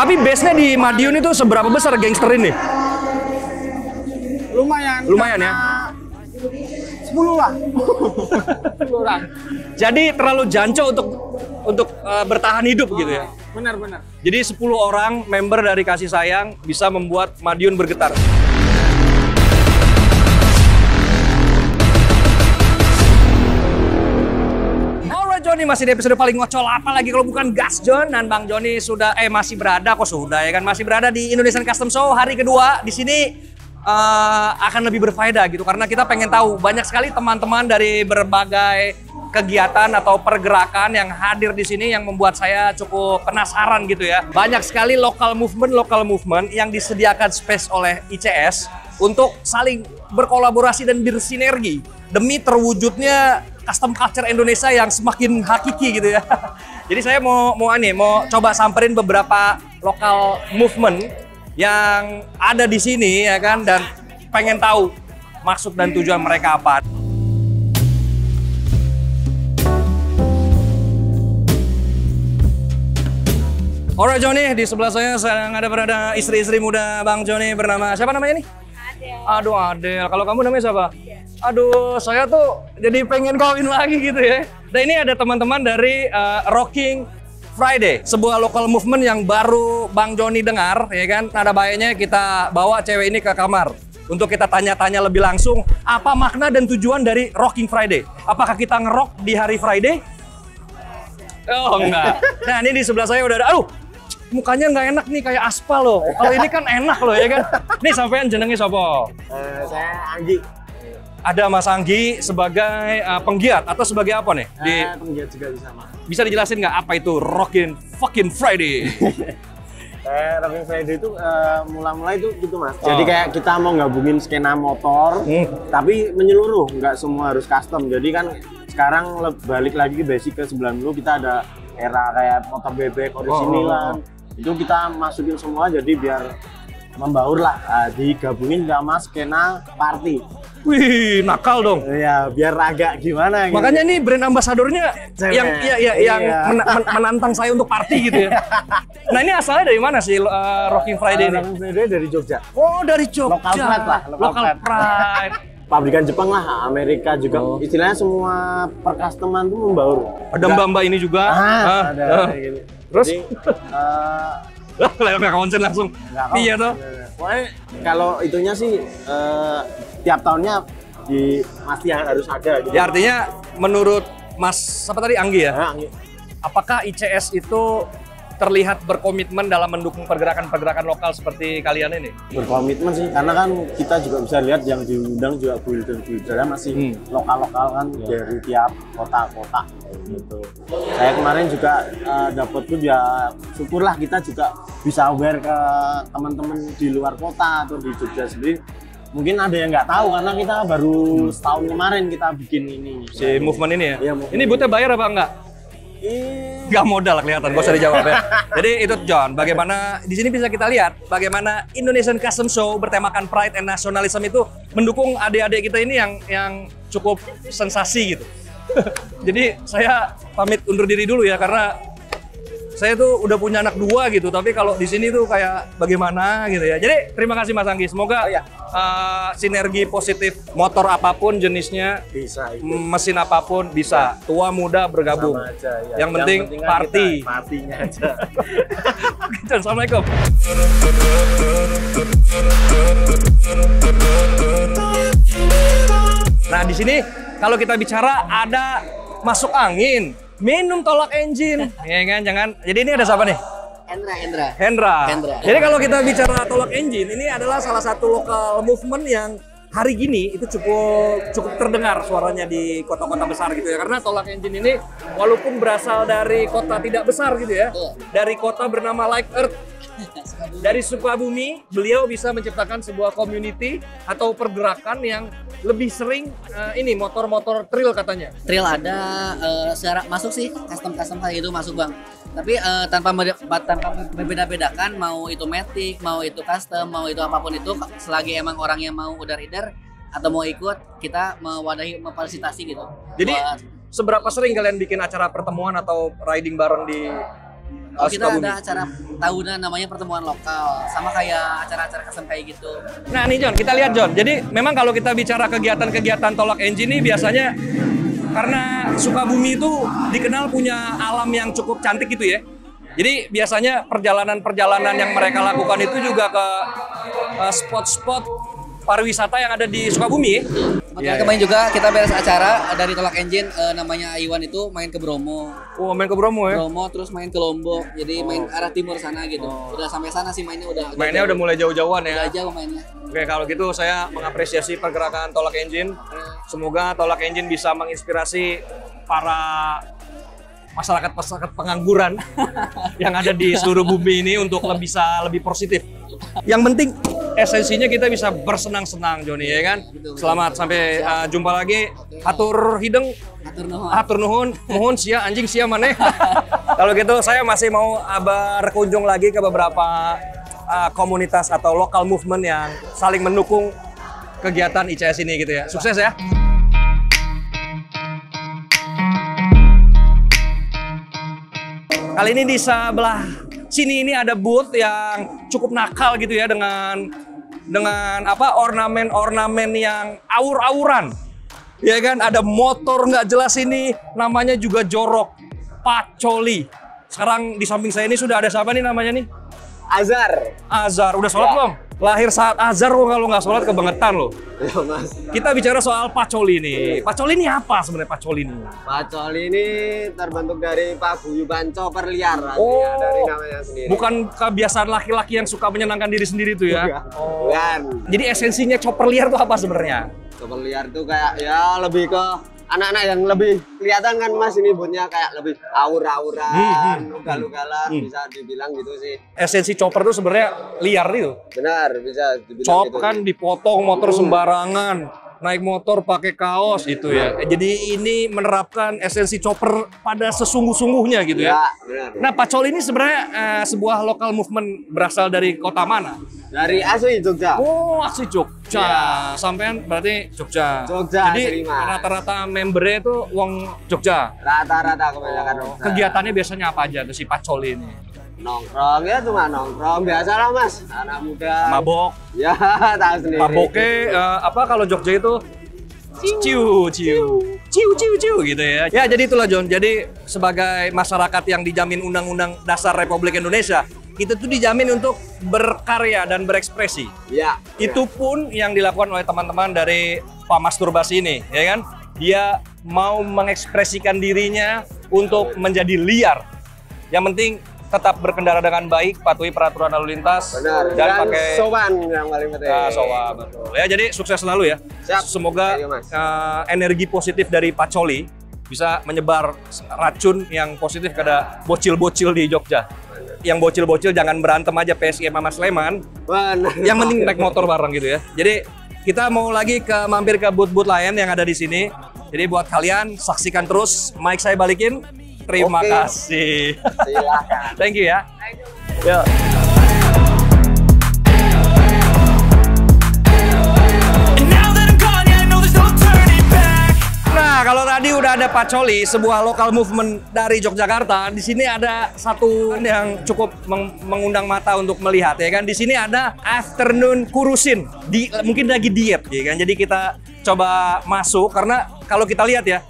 Tapi base-nya di Madiun itu seberapa besar gangsterin nih? Lumayan. Lumayan ya? 10 lah. 10 orang. Jadi terlalu jancok untuk bertahan hidup gitu ya? Benar-benar. Jadi 10 orang member dari Kasih Sayang bisa membuat Madiun bergetar. Joni masih di episode paling ngocol, apalagi kalau bukan Gas John dan Bang Joni sudah masih berada kok sudah ya kan masih berada di Indonesian Custom Show hari kedua di sini akan lebih berfaedah gitu karena kita pengen tahu banyak sekali teman-teman dari berbagai kegiatan atau pergerakan yang hadir di sini yang membuat saya cukup penasaran gitu ya. Banyak sekali local movement yang disediakan space oleh ICS untuk saling berkolaborasi dan bersinergi demi terwujudnya custom culture Indonesia yang semakin hakiki gitu ya. Jadi saya mau coba samperin beberapa lokal movement yang ada di sini ya kan dan pengen tahu maksud dan tujuan mereka apa. Alright Joni, di sebelah saya sedang ada berada istri-istri muda Bang Joni bernama siapa namanya nih? Adel. Aduh Adel, kalau kamu namanya siapa? Aduh, saya tuh jadi pengen kawin lagi gitu ya. Dan ini ada teman-teman dari Rockin' Friday, sebuah local movement yang baru Bang Joni dengar, ya kan? Ada baiknya kita bawa cewek ini ke kamar untuk kita tanya-tanya lebih langsung apa makna dan tujuan dari Rockin' Friday. Apakah kita ngerok di hari Friday? Oh enggak. Nah ini di sebelah saya udah ada. Aduh, mukanya nggak enak nih kayak aspal loh. Kalau ini kan enak loh ya kan? Nih sampean jenengnya sopo? Saya Anggi. Ada Mas Anggi sebagai penggiat atau sebagai apa nih? Penggiat juga bisa Mas. Bisa dijelasin nggak apa itu Rockin' Friday? Rockin' Friday itu mula-mula itu gitu Mas. Oh. Jadi kayak kita mau gabungin skena motor, tapi menyeluruh, nggak semua harus custom. Jadi kan sekarang balik lagi basic ke 90 kita ada era kayak motor bebek orisinilan. Itu kita masukin semua jadi biar membaur lah, digabungin sama skena party. Wih, nakal dong. Iya, biar agak gimana gitu. Makanya ini brand ambasadornya yang menantang saya untuk party gitu ya. Nah, ini asalnya dari mana sih Rockin' Friday ini? Rockin' Friday dari Jogja. Oh, dari Jogja. Lokal pride lah, lokal pride. Pabrikan Jepang lah, Amerika juga. Oh. Istilahnya semua perkasteman tuh membaur. Ada mbak-mbak ini juga. Ada gitu. Terus? Jadi, nggak konsen langsung. Iya tuh. Pokoknya kalau itunya sih tiap tahunnya di pasti harus ada. Gitu. Ya artinya menurut Mas siapa tadi Anggi ya? Anggi. Apakah ICS itu terlihat berkomitmen dalam mendukung pergerakan-pergerakan lokal seperti kalian ini? Berkomitmen sih, karena kan kita juga bisa lihat yang diundang juga builder-buildernya masih lokal-lokal kan ya. Dari tiap kota-kota gitu. Saya kemarin juga dapat tuh ya syukurlah kita juga bisa aware ke teman-teman di luar kota atau di Jogja sendiri. Mungkin ada yang nggak tahu karena kita baru setahun kemarin kita bikin ini. Movement ini ya? Ya movement ini butuh bayar apa enggak? Nggak modal kelihatan, gak usah dijawab ya. Jadi itu John, bagaimana di sini bisa kita lihat bagaimana Indonesian Custom Show bertemakan pride and nationalism itu mendukung adik-adik kita ini yang cukup sensasi gitu. Jadi saya pamit undur diri dulu ya karena saya tuh udah punya anak dua gitu, tapi kalau di sini tuh kayak bagaimana gitu ya. Jadi terima kasih Mas Anggi, semoga sinergi positif motor apapun jenisnya, bisa, mesin apapun bisa, ya. Tua muda bergabung. Sama aja, ya. Yang penting party. Partinya aja. Assalamualaikum. Nah di sini kalau kita bicara ada masuk angin. Minum Tolak Engine, ya kan? Jangan. Jadi ini ada siapa nih? Hendra. Jadi kalau kita bicara Tolak Engine, ini adalah salah satu lokal movement yang hari gini itu cukup terdengar suaranya di kota-kota besar gitu ya. Karena Tolak Engine ini walaupun berasal dari kota tidak besar gitu ya, dari kota bernama Like Earth, dari Sukabumi, beliau bisa menciptakan sebuah community atau pergerakan yang lebih sering ini motor-motor trail katanya. Trail ada secara masuk sih custom kayak gitu masuk Bang. Tapi tanpa membeda-bedakan mau itu matic, mau itu custom, mau itu apapun itu selagi emang orang yang mau udah rider atau mau ikut kita mewadahi memfasilitasi gitu. Jadi seberapa sering kalian bikin acara pertemuan atau riding bareng di Kita ada acara tahunan namanya pertemuan lokal, sama kayak acara-acara custom kayak gitu. Nah nih John, kita lihat John, jadi memang kalau kita bicara kegiatan-kegiatan Tolak Engine ini biasanya karena Sukabumi itu dikenal punya alam yang cukup cantik gitu ya. Jadi biasanya perjalanan-perjalanan yang mereka lakukan itu juga ke spot-spot pariwisata yang ada di Sukabumi. Kemarin juga kita beres acara dari Tolak Engine, namanya Iwan itu main ke Bromo. Oh, main ke Bromo ya? Bromo, terus main ke Lombok, jadi main arah timur sana gitu. Udah sampai sana sih mainnya udah. Mainnya udah mulai jauh-jauhan ya? Udah jauh mainnya. Oke, kalau gitu saya mengapresiasi pergerakan Tolak Engine. Semoga Tolak Engine bisa menginspirasi para masyarakat pengangguran yang ada di seluruh bumi ini untuk bisa lebih positif. Yang penting esensinya kita bisa bersenang-senang, Joni, ya kan? Selamat, sampai jumpa lagi. Hatur hideng, hatur nuhun, mohon sia, anjing sia maneh. Kalau gitu saya masih mau berkunjung lagi ke beberapa komunitas atau lokal movement yang saling mendukung kegiatan ICS ini gitu ya. Sukses ya! Kali ini di sebelah sini ini ada booth yang cukup nakal gitu ya, dengan apa ornamen-ornamen yang aur-auran. Ya kan, ada motor nggak jelas ini, namanya juga jorok, Pacoli. Sekarang di samping saya ini sudah ada siapa nih namanya nih? Azar. Azar, udah sholat belum? Lahir saat Azar lo, kalau nggak sholat kebangetan lo. Ya, Mas. Kita bicara soal Pacoli nih. Pacoli ini apa sebenarnya Pacoli ini? Pacoli ini terbentuk dari paguyuban chopper liar. Oh, ya, dari namanya sendiri. Bukan kebiasaan laki-laki yang suka menyenangkan diri sendiri itu ya? Oh. Bukan. Jadi esensinya chopper liar tuh apa sebenarnya? Chopper liar tuh kayak ya lebih ke anak-anak yang lebih kelihatan kan Mas, ini bunyinya kayak lebih aur-auran, ugal-ugalan, bisa dibilang gitu sih. Esensi chopper itu sebenarnya liar itu. Benar, bisa dibilang chop gitu. Kan dipotong motor sembarangan, naik motor pakai kaos itu ya. Jadi ini menerapkan esensi chopper pada sesungguh-sungguhnya gitu ya. Ya, benar. Nah, Pacoli ini sebenarnya sebuah lokal movement, berasal dari kota mana? Dari asli Jogja. Oh, asli Jogja. Ya. Sampean berarti Jogja. Jogja. Jadi rata-rata membernya itu wong Jogja. Rata-rata kebanyakan wong. Kegiatannya biasanya apa aja tuh si Pacoli ini? Nongkrong ya, cuma nongkrong biasalah Mas. Anak muda. Mabok. Ya, tahu sendiri. Maboknya apa kalau Jogja itu? Ciu gitu ya. Ya, jadi itulah John. Jadi sebagai masyarakat yang dijamin Undang-Undang Dasar Republik Indonesia, kita tuh dijamin untuk berkarya dan berekspresi. Ya. Itu pun yang dilakukan oleh teman-teman dari Pak Masturbasi ini, ya kan? Dia mau mengekspresikan dirinya untuk menjadi liar. Yang penting tetap berkendara dengan baik, patuhi peraturan lalu lintas. Benar. Dan pakai sowan yang paling penting. Nah, sowan, betul. Ya, jadi sukses selalu ya. Siap. Semoga energi positif dari Pacoli bisa menyebar racun yang positif kepada bocil-bocil di Jogja. Yang bocil-bocil jangan berantem aja PSIM sama Sleman. Bener. Yang penting naik motor bareng gitu ya. Jadi kita mau lagi ke mampir ke booth-booth lain yang ada di sini. Jadi buat kalian saksikan terus. Mic saya balikin. Terima kasih. Silakan. Thank you ya. Yo. Nah, kalau tadi udah ada Pacoli, sebuah lokal movement dari Yogyakarta, di sini ada satu yang cukup mengundang mata untuk melihat ya kan. Di sini ada Afternoon Cruising. Mungkin lagi diet ya kan. Jadi kita coba masuk karena kalau kita lihat ya,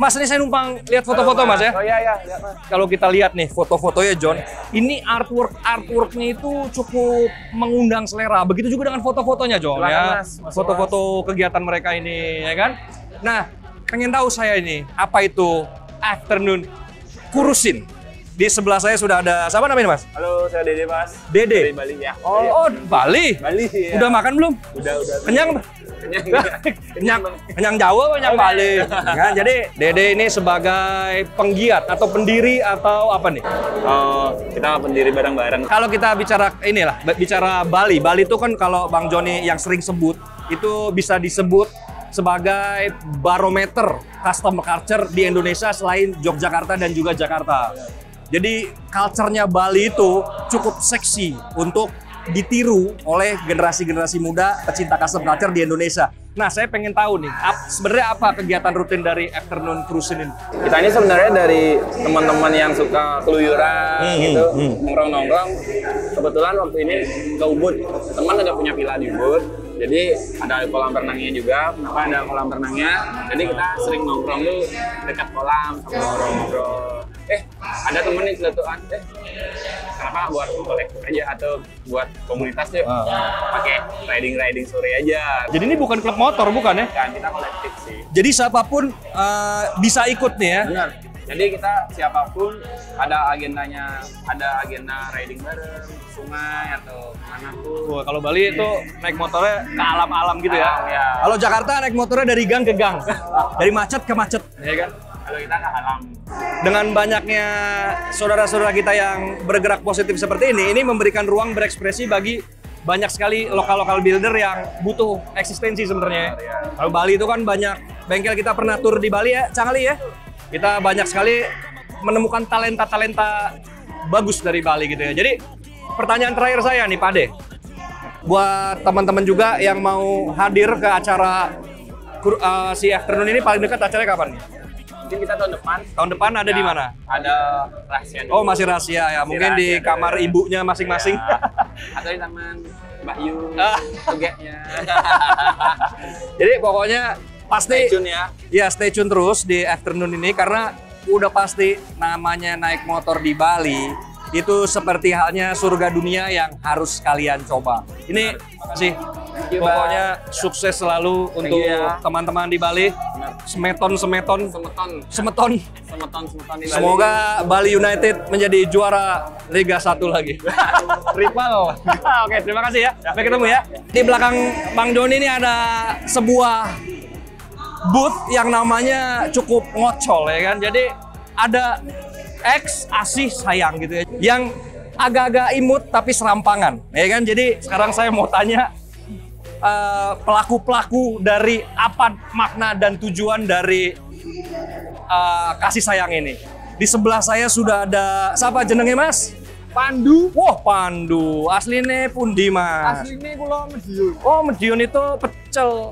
Mas, ini saya numpang lihat foto-foto Mas ya. Oh iya Mas. Kalau kita lihat nih foto-fotonya John, ini artworknya itu cukup mengundang selera. Begitu juga dengan foto-fotonya John ya. Foto-foto kegiatan mereka ini ya kan. Nah, pengen tahu saya ini, apa itu Afternoon Cruising. Di sebelah saya sudah ada, siapa namanya Mas? Halo, saya Dede Mas. Dede? Dari Bali ya. Oh, Bali? Bali ya. Udah makan belum? Udah. Kenyang? Kenyang Jawa, kenyang Bali. Nah, jadi Dede ini sebagai penggiat atau pendiri atau apa nih? Oh, kita pendiri bareng-bareng. Kalau kita bicara Bali itu kan kalau Bang Joni yang sering sebut, itu bisa disebut sebagai barometer custom culture di Indonesia selain Yogyakarta dan juga Jakarta. Jadi culture-nya Bali itu cukup seksi untuk ditiru oleh generasi-generasi muda pecinta custom culture di Indonesia. Nah, saya pengen tahu nih, sebenarnya apa kegiatan rutin dari Afternoon Cruising ini? Kita ini sebenarnya dari teman-teman yang suka keluyuran gitu, nongkrong-nongkrong. Kebetulan waktu ini ke Ubud, teman ada punya villa di Ubud. Jadi ada kolam renangnya juga, kenapa ada kolam renangnya. Jadi kita sering nongkrong tuh dekat kolam sama nongkrong-nongkrong. Ada temen nih celetuan, kenapa buat kolektor aja atau buat komunitas yuk, pakai riding sore aja. Jadi ini bukan klub motor, bukan ya? Bukan, kita kolektif sih. Jadi siapapun bisa ikut nih ya? Benar. Jadi kita siapapun ada agendanya, ada agenda riding bareng, sungai atau kemana pun. Kalau Bali itu naik motornya ke alam-alam gitu ya? Ya. Kalau Jakarta naik motornya dari gang ke gang, dari macet ke macet. Iya kan? Kalau kita ke alam. Dengan banyaknya saudara-saudara kita yang bergerak positif seperti ini memberikan ruang berekspresi bagi banyak sekali lokal-lokal builder yang butuh eksistensi sebenarnya. Kalau Bali itu kan banyak bengkel, kita pernah tur di Bali ya, Cangli ya? Kita banyak sekali menemukan talenta-talenta bagus dari Bali gitu ya. Jadi pertanyaan terakhir saya nih Pak De, buat teman-teman juga yang mau hadir ke acara si Afternoon ini, paling dekat acaranya kapan? Mungkin kita tahun depan. Tahun depan ada ya, di mana? Ada rahasia dulu. Oh masih rahasia ya, mungkin di kamar ibunya masing-masing. Ya. Atau di taman Mbak Yu, tugeknya. Jadi pokoknya pasti stay tune ya. Ya, stay tune terus di Afternoon ini karena udah pasti namanya naik motor di Bali itu seperti halnya surga dunia yang harus kalian coba. Ini sih pokoknya sukses selalu untuk teman-teman di Bali. Semeton di Bali. Semoga Bali United menjadi juara Liga 1 lagi. Rival. Oke, terima kasih ya. Sampai ketemu ya. Di belakang Bang Doni ini ada sebuah booth yang namanya cukup ngocol ya kan, jadi ada X Kasih Sayang gitu ya, yang agak-agak imut tapi serampangan ya kan. Jadi sekarang saya mau tanya pelaku-pelaku dari apa makna dan tujuan dari Kasih Sayang ini. Di sebelah saya sudah ada siapa jenenge Mas? Pandu. Wah, Pandu. Asline pundi Mas? Asline kula Medion. Oh, Medion itu pecel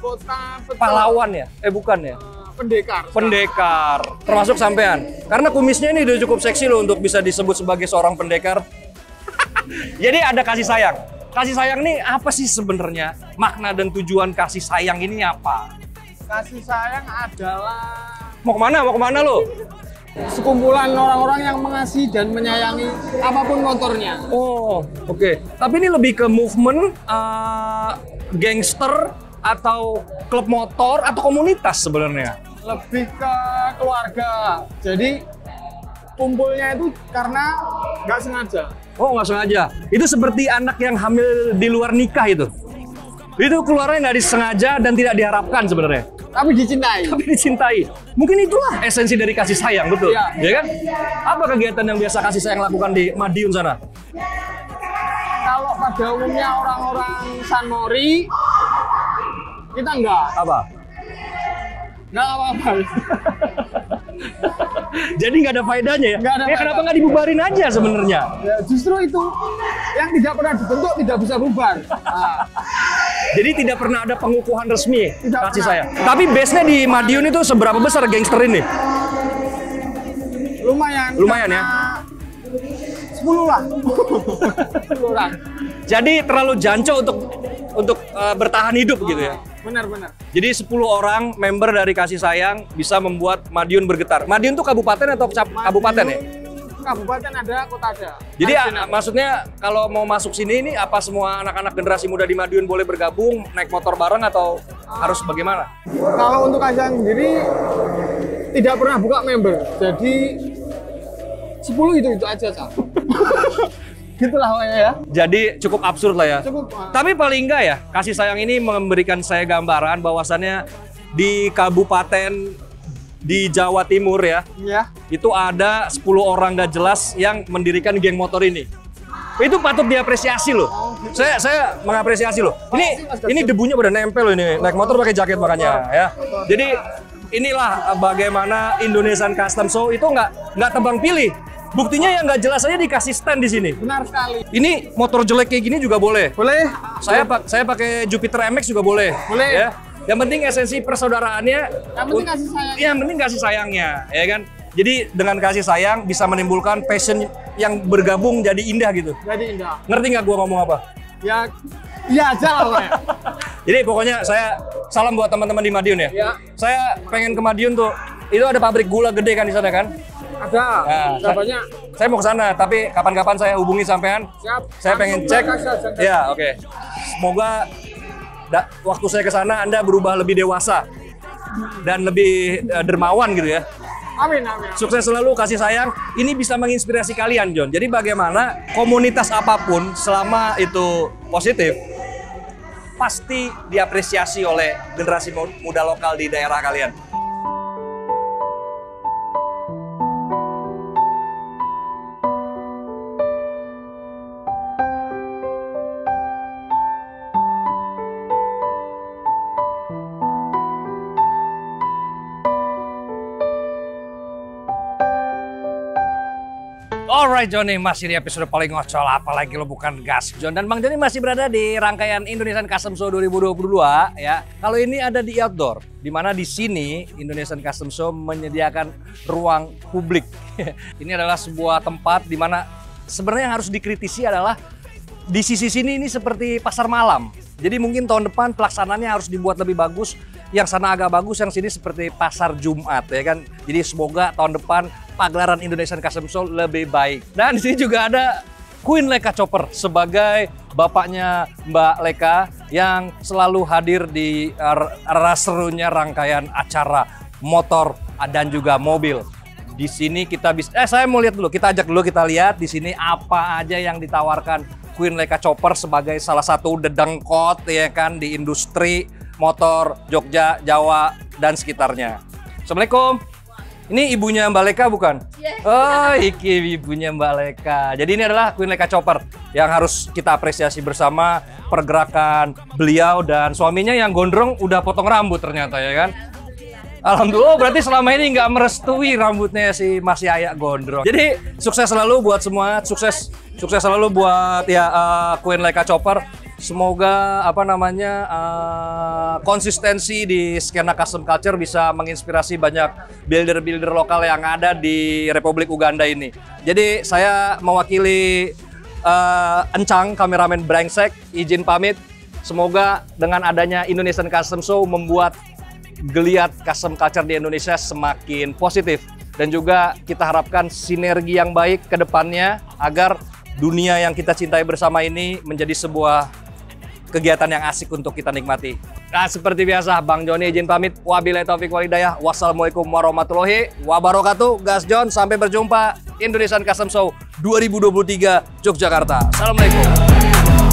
kota pahlawan ya? Bukan ya? Pendekar. Pendekar. Termasuk sampean. Karena kumisnya ini udah cukup seksi loh untuk bisa disebut sebagai seorang pendekar. Jadi ada Kasih Sayang. Kasih Sayang ini apa sih sebenarnya? Makna dan tujuan Kasih Sayang ini apa? Kasih Sayang adalah... Mau kemana? Mau kemana lo? Sekumpulan orang-orang yang mengasihi dan menyayangi apapun motornya. Oh, oke. Tapi ini lebih ke movement, gangster, atau klub motor atau komunitas sebenarnya? Lebih ke keluarga. Jadi kumpulnya itu karena nggak sengaja. Oh, nggak sengaja. Itu seperti anak yang hamil di luar nikah itu. Itu keluarnya nggak disengaja dan tidak diharapkan sebenarnya. Tapi dicintai. Tapi dicintai. Mungkin itulah esensi dari Kasih Sayang, betul? Iya. Ya kan? Apa kegiatan yang biasa Kasih Sayang lakukan di Madiun sana? Kalau pada umumnya orang-orang Sanmori, kita enggak. Apa? Enggak apa-apa. Jadi enggak ada faedahnya ya? Enggak ada faedah. Kenapa enggak dibubarin aja sebenarnya? Ya, justru itu. Yang tidak pernah dibentuk tidak bisa bubar. Jadi tidak pernah ada pengukuhan resmi Kasih Sayang. Tapi base-nya di Madiun itu seberapa besar gangster ini? Lumayan. Lumayan ya? 10 lah. 10 orang. Jadi terlalu jancok untuk bertahan hidup gitu ya? Benar. Jadi 10 orang member dari Kasih Sayang bisa membuat Madiun bergetar. Madiun tuh kabupaten atau kabupaten ya? Kabupaten ada, kota ada. Jadi maksudnya kalau mau masuk sini ini apa semua anak-anak generasi muda di Madiun boleh bergabung, naik motor bareng atau harus bagaimana? Kalau untuk Kasih Sayang sendiri tidak pernah buka member. Jadi 10 itu aja, Cak. Gitulah wanya ya. Jadi cukup absurd lah ya. Cukup. Tapi paling enggak ya, Kasih Sayang ini memberikan saya gambaran bahwasannya di kabupaten di Jawa Timur ya. Iya. Itu ada 10 orang gak jelas yang mendirikan geng motor ini. Itu patut diapresiasi loh. Gitu. Saya mengapresiasi loh. Ini debunya udah nempel loh ini. Naik motor pakai jaket makanya ya. Jadi inilah bagaimana Indonesian Custom Show itu nggak tebang pilih. Buktinya yang nggak jelas aja dikasih stand di sini. Benar sekali. Ini motor jelek kayak gini juga boleh. Boleh. Saya pakai Jupiter MX juga boleh. Boleh. Ya. Yang penting esensi persaudaraannya. Yang penting kasih sayang. Yang penting kasih sayangnya, ya kan. Jadi dengan kasih sayang bisa menimbulkan passion yang bergabung jadi indah gitu. Jadi indah. Ngerti nggak gua ngomong apa? Ya, iya aja lah. Jadi pokoknya saya salam buat teman-teman di Madiun ya. Ya. Saya pengen ke Madiun tuh. Itu ada pabrik gula gede kan di sana kan? Ada. Nah, banyak. Saya mau ke sana, tapi kapan-kapan saya hubungi sampean. Siap. Saya pengen cek. Ya, oke. Okay. Semoga waktu saya ke sana Anda berubah lebih dewasa dan lebih dermawan gitu ya. Amin, amin. Sukses selalu, kasih sayang. Ini bisa menginspirasi kalian, John. Jadi bagaimana komunitas apapun selama itu positif pasti diapresiasi oleh generasi muda lokal di daerah kalian. Alright Johnny, masih di episode paling ngocol, apalagi lo bukan gas John. Dan Bang Johnny masih berada di rangkaian Indonesian Custom Show 2022 ya. Kalau ini ada di outdoor, dimana di sini Indonesian Custom Show menyediakan ruang publik. Ini adalah sebuah tempat dimana sebenarnya harus dikritisi adalah di sisi sini ini seperti pasar malam. Jadi mungkin tahun depan pelaksanaannya harus dibuat lebih bagus. Yang sana agak bagus, yang sini seperti pasar Jumat ya kan. Jadi semoga tahun depan pagelaran Indonesian Custom Show lebih baik. Dan di sini juga ada Queen Leka Chopper sebagai bapaknya Mbak Leika yang selalu hadir di serunya rangkaian acara motor dan juga mobil. Di sini kita bisa saya mau lihat dulu, kita lihat di sini apa aja yang ditawarkan Queen Leka Chopper sebagai salah satu dedengkot ya kan di industri motor Jogja, Jawa, dan sekitarnya. Assalamualaikum. Ini ibunya Mbak Leika bukan? Iya. Oh, iki ibunya Mbak Leika. Jadi ini adalah Queen Leka Chopper yang harus kita apresiasi bersama pergerakan beliau dan suaminya yang gondrong udah potong rambut ternyata ya kan? Alhamdulillah, berarti selama ini nggak merestui rambutnya si Mas Yaya gondrong. Jadi sukses selalu buat semua, sukses selalu buat ya Queen Leka Chopper. Semoga apa namanya konsistensi di skena custom culture bisa menginspirasi banyak builder-builder lokal yang ada di Republik Uganda ini. Jadi saya mewakili Encang, kameramen Brengsek, izin pamit. Semoga dengan adanya Indonesian Custom Show membuat geliat custom culture di Indonesia semakin positif. Dan juga kita harapkan sinergi yang baik ke depannya agar dunia yang kita cintai bersama ini menjadi sebuah kegiatan yang asik untuk kita nikmati. Nah, seperti biasa, Bang Johnny izin pamit. Wabillahi taufiq walhidayah. Wassalamualaikum warahmatullahi wabarakatuh. Gas John, sampai berjumpa Indonesian Custom Show 2023 Yogyakarta. Assalamualaikum.